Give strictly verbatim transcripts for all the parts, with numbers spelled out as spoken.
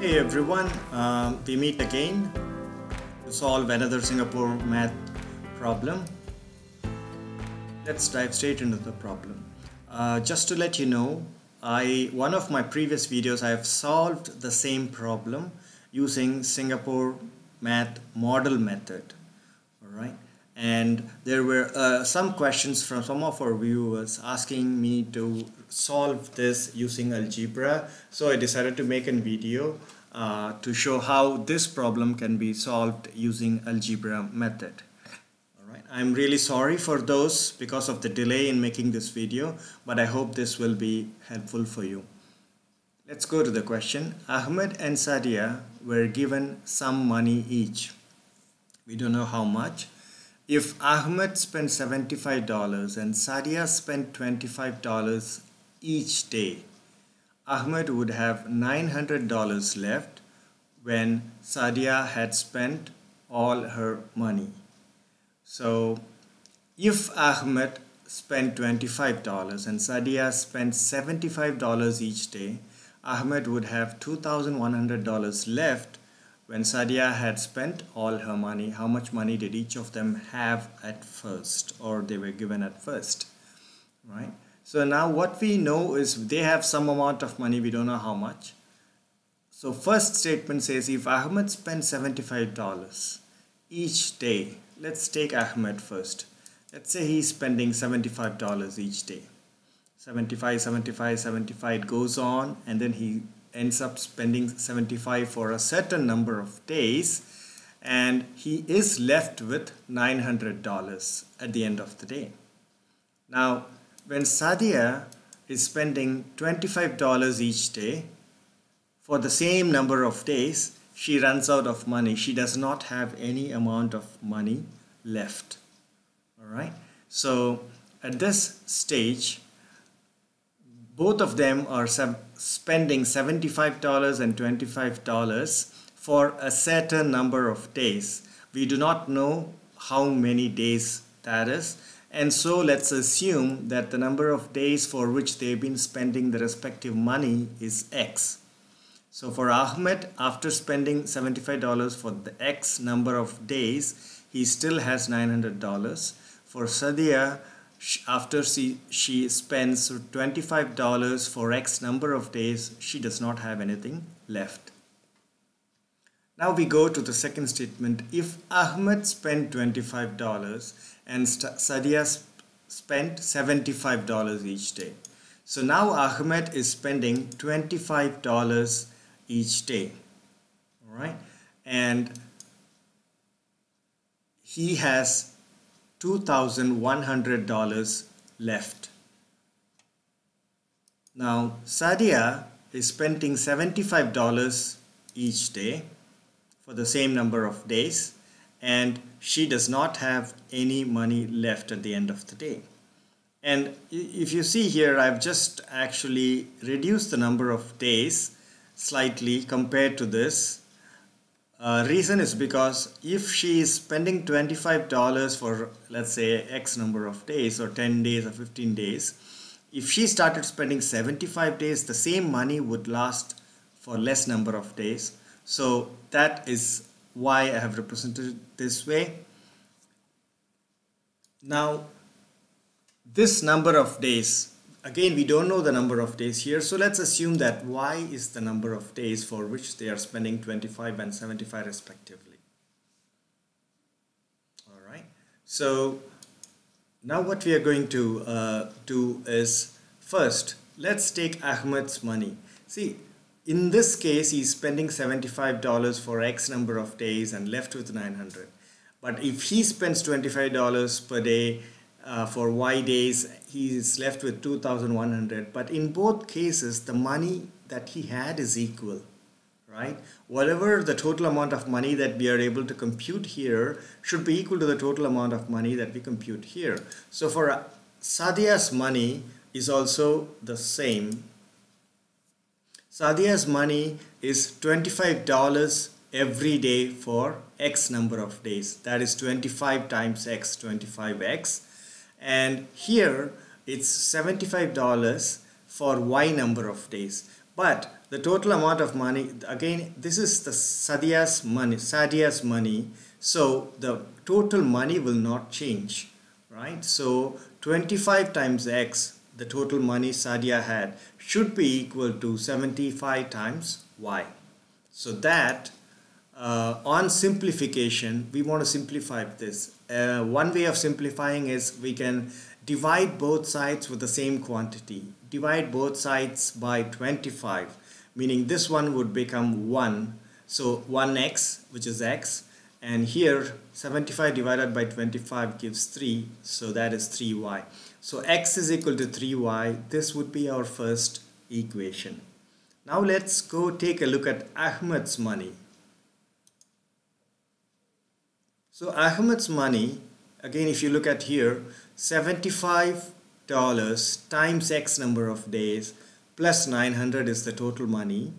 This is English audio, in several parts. Hey everyone, uh, we meet again to solve another Singapore Math problem. Let's dive straight into the problem. Uh, just to let you know, I one of my previous videos I have solved the same problem using Singapore Math model method. Alright, and there were uh, some questions from some of our viewers asking me to solve this using algebra, so I decided to make a video uh, to show how this problem can be solved using algebra method. All right, I'm really sorry for those because of the delay in making this video, but I hope this will be helpful for you. Let's go to the question. Ahmad and Sadia were given some money each. We don't know how much. If Ahmad spent seventy-five dollars and Sadia spent twenty-five dollars each day, Ahmad would have nine hundred dollars left when Sadia had spent all her money. So if Ahmad spent twenty-five dollars and Sadia spent seventy-five dollars each day, Ahmad would have two thousand one hundred dollars left when Sadia had spent all her money. How much money did each of them have at first, or they were given at first, right? So now what we know is they have some amount of money, we don't know how much. So first statement says if Ahmad spends seventy-five dollars each day, let's take Ahmad first. Let's say he's spending seventy-five dollars each day. seventy-five, seventy-five, seventy-five, it goes on, and then he ends up spending seventy-five for a certain number of days, and he is left with nine hundred dollars at the end of the day. Now, when Sadia is spending twenty-five dollars each day for the same number of days, she runs out of money. She does not have any amount of money left. All right. So at this stage, both of them are spending seventy-five dollars and twenty-five dollars for a certain number of days. We do not know how many days that is. And so let's assume that the number of days for which they've been spending the respective money is X. So for Ahmad, after spending seventy-five dollars for the X number of days, he still has nine hundred dollars. For Sadia, after she, she spends twenty-five dollars for X number of days, she does not have anything left. Now we go to the second statement. If Ahmad spent twenty-five dollars and Sadia sp spent seventy-five dollars each day. So now Ahmad is spending twenty-five dollars each day. All right. And he has two thousand one hundred dollars left. Now Sadia is spending seventy-five dollars each day for the same number of days, and she does not have any money left at the end of the day. And if you see here, I've just actually reduced the number of days slightly compared to this. Uh, reason is because if she is spending twenty-five dollars for, let's say, X number of days, or ten days or fifteen days, if she started spending seventy-five days, the same money would last for less number of days. So that is why I have represented it this way. Now, this number of days, again, we don't know the number of days here. So let's assume that Y is the number of days for which they are spending twenty-five and seventy-five respectively. All right. So now what we are going to uh, do is, first, let's take Ahmad's money. See, in this case, he's spending seventy-five dollars for X number of days and left with nine hundred dollars. But if he spends twenty-five dollars per day uh, for Y days, he is left with two thousand one hundred dollars. But in both cases, the money that he had is equal, right? Whatever the total amount of money that we are able to compute here should be equal to the total amount of money that we compute here. So for Sadia's money is also the same. Sadia's money is twenty-five dollars every day for X number of days. That is twenty-five times X, twenty-five X. And here it's seventy-five dollars for Y number of days. But the total amount of money, again this is the Sadia's money, Sadia's money, so the total money will not change, right? So twenty-five times X, the total money Sadia had, should be equal to seventy-five times Y. So that uh, on simplification, we want to simplify this. Uh, one way of simplifying is we can divide both sides with the same quantity. Divide both sides by twenty-five, meaning this one would become one. So one x, which is X, and here seventy-five divided by twenty-five gives three, so that is three y. So X is equal to three y. This would be our first equation. Now let's go take a look at Ahmad's money. So Ahmad's money, again if you look at here, seventy-five dollars times X number of days plus nine hundred is the total money.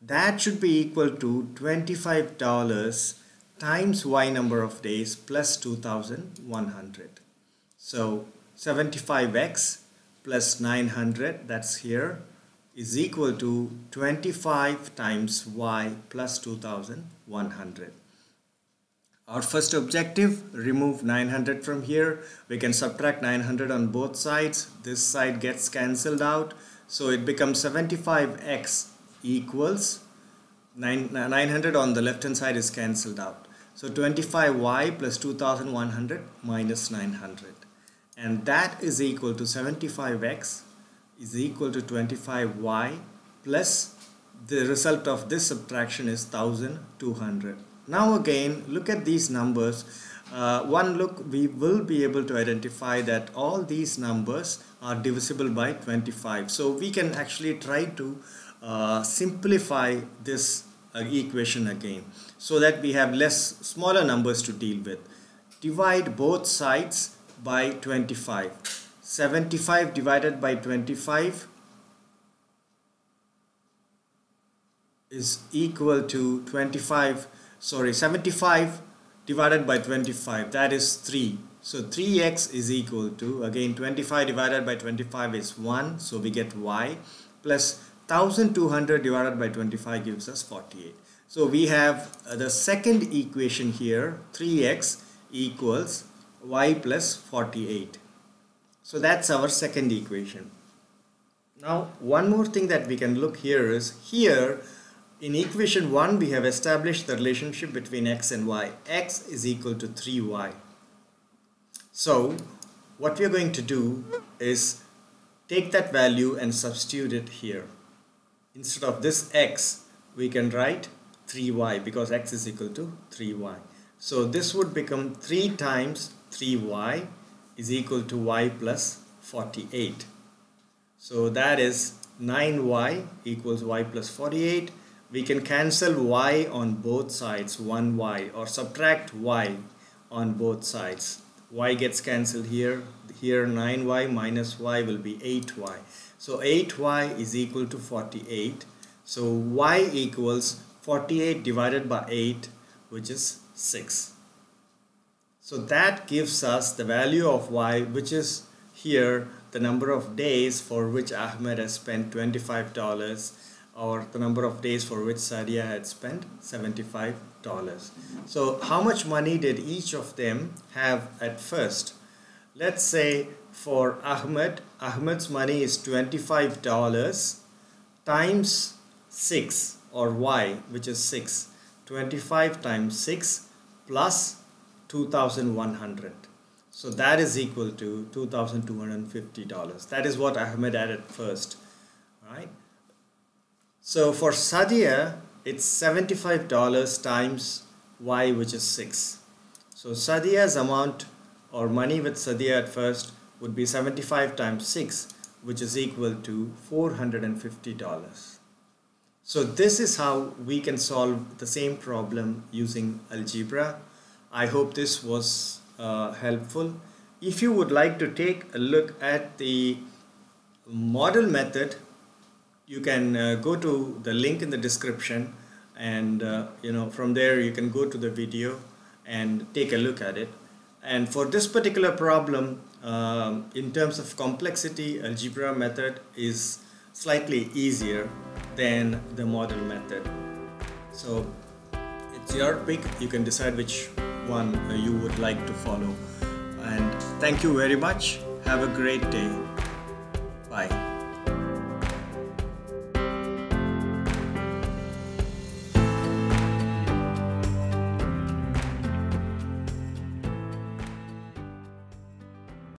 That should be equal to twenty-five dollars times Y number of days plus two thousand one hundred. So seventy-five x plus nine hundred, that's here, is equal to twenty-five times Y plus two thousand one hundred. Our first objective, remove nine hundred from here. We can subtract nine hundred on both sides. This side gets cancelled out. So it becomes seventy-five x equals nine hundred on the left hand side is cancelled out. So twenty-five y plus two thousand one hundred minus nine hundred. And that is equal to seventy-five x is equal to twenty-five y plus the result of this subtraction is one thousand two hundred. Now again, look at these numbers. Uh, one look, we will be able to identify that all these numbers are divisible by twenty-five. So we can actually try to uh, simplify this uh, equation again so that we have less, smaller numbers to deal with. Divide both sides by twenty-five. seventy-five divided by twenty-five is equal to twenty-five Sorry, seventy-five divided by twenty-five, that is three. So three x is equal to, again, twenty-five divided by twenty-five is one, so we get Y, plus one thousand two hundred divided by twenty-five gives us forty-eight. So we have uh, the second equation here, three x equals Y plus forty-eight. So that's our second equation. Now, one more thing that we can look here is, here, in equation one, we have established the relationship between X and Y. X is equal to three y. So what we are going to do is take that value and substitute it here. Instead of this X, we can write three y because X is equal to three y. So this would become three times three y is equal to Y plus forty-eight. So that is nine y equals Y plus forty-eight. We can cancel Y on both sides, one y, or subtract Y on both sides. Y gets cancelled here. Here nine y minus Y will be eight y. So eight y is equal to forty-eight. So Y equals forty-eight divided by eight, which is six. So that gives us the value of Y, which is here the number of days for which Ahmad has spent twenty-five dollars, or the number of days for which Sadia had spent seventy-five dollars. So how much money did each of them have at first? Let's say for Ahmad, Ahmad's money is twenty-five dollars times six, or Y, which is six. twenty-five times six plus two thousand one hundred. So that is equal to two thousand two hundred fifty dollars. That is what Ahmad had at first, right? So for Sadia, it's seventy-five dollars times Y, which is six. So Sadia's amount, or money with Sadia at first, would be seventy-five times six, which is equal to four hundred fifty dollars. So this is how we can solve the same problem using algebra. I hope this was uh, helpful. If you would like to take a look at the model method, you can uh, go to the link in the description, and uh, you know, from there you can go to the video and take a look at it. And for this particular problem, uh, in terms of complexity, algebra method is slightly easier. than the model method. So it's your pick, you can decide which one you would like to follow. And thank you very much. Have a great day. Bye.